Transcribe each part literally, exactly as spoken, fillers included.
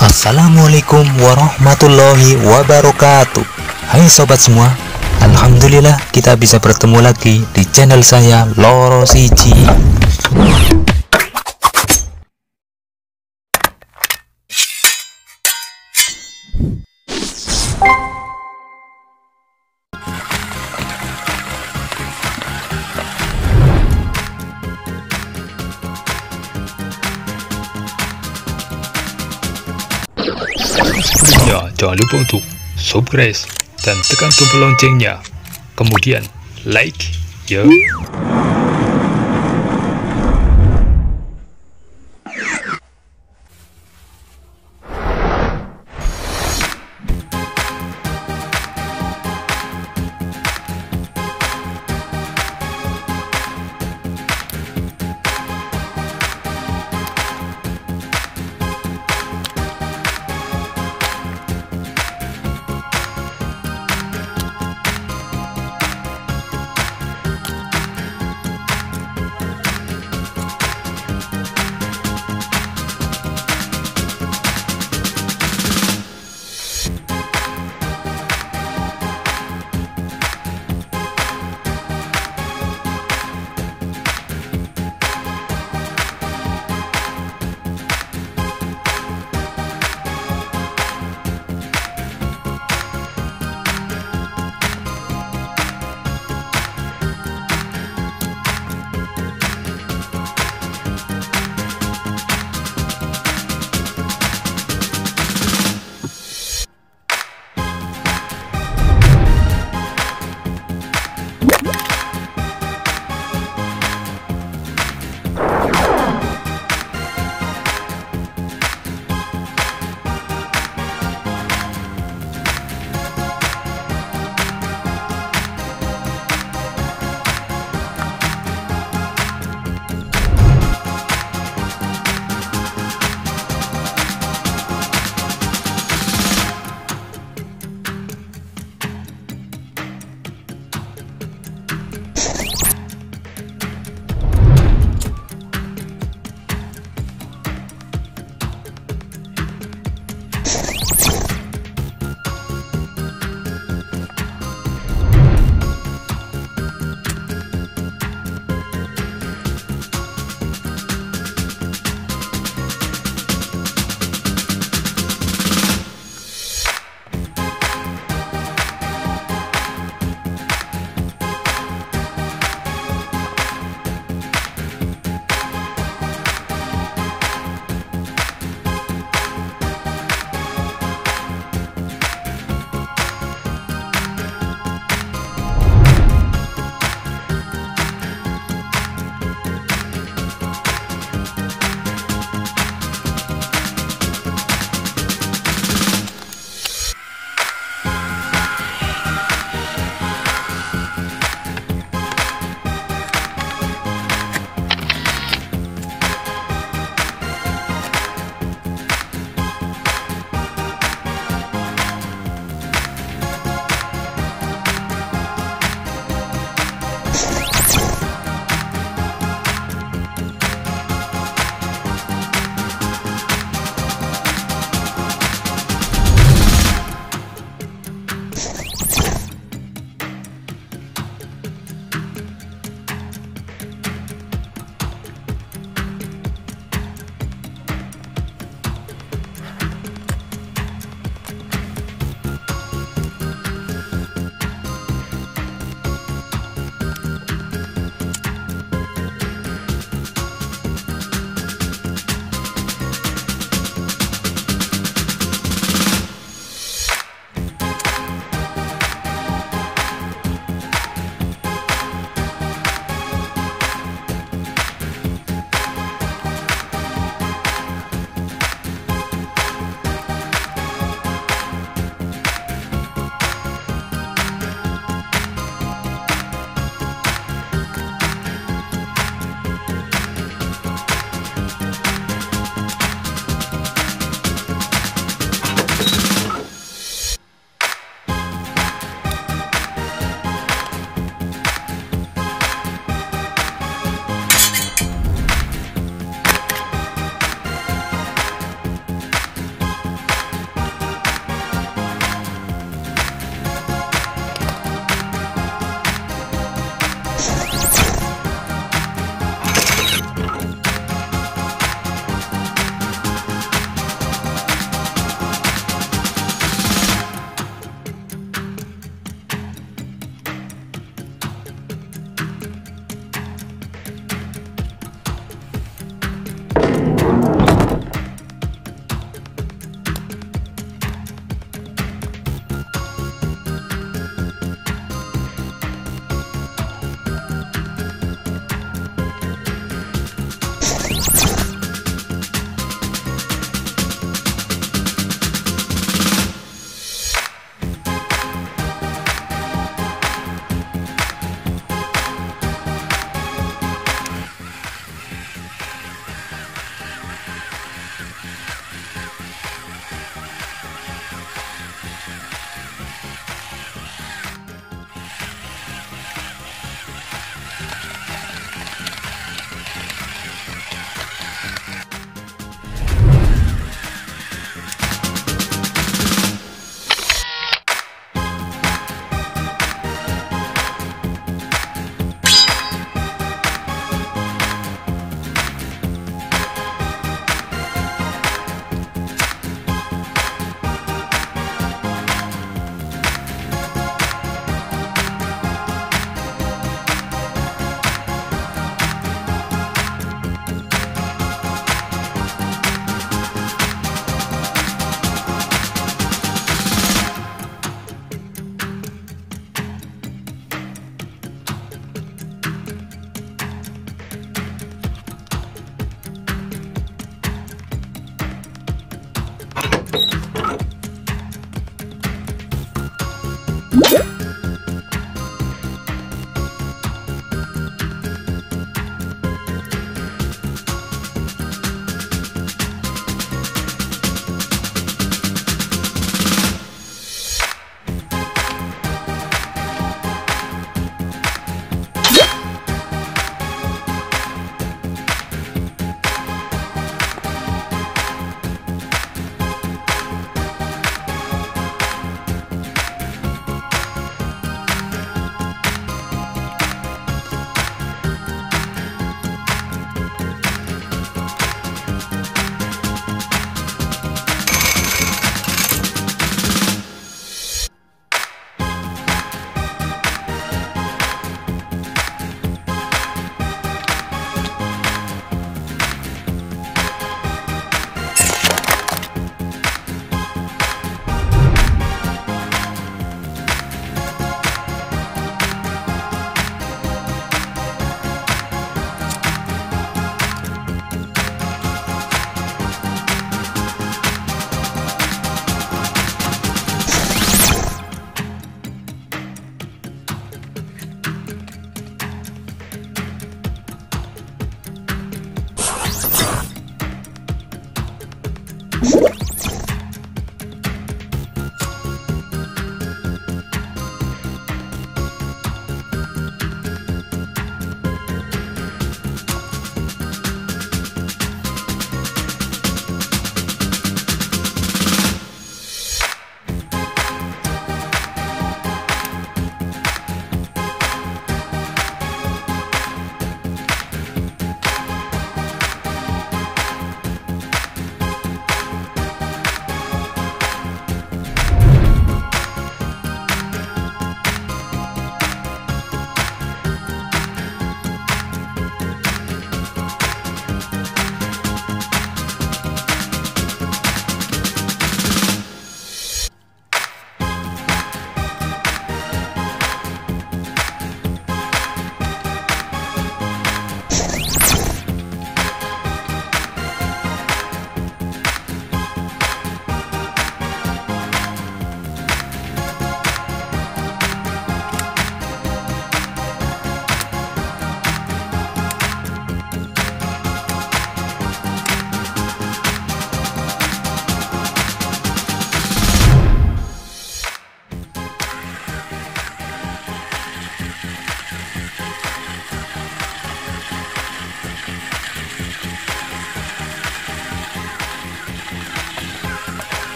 Assalamualaikum warahmatullahi wabarakatuh. Hai sobat semua, alhamdulillah kita bisa bertemu lagi di channel saya Loro Siji. Ya, jangan lupa untuk subscribe dan tekan tombol loncengnya, kemudian like ya.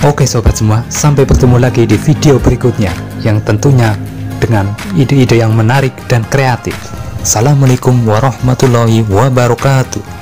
Oke sobat semua, sampai bertemu lagi di video berikutnya yang tentunya dengan ide-ide yang menarik dan kreatif. Assalamualaikum warahmatullahi wabarakatuh.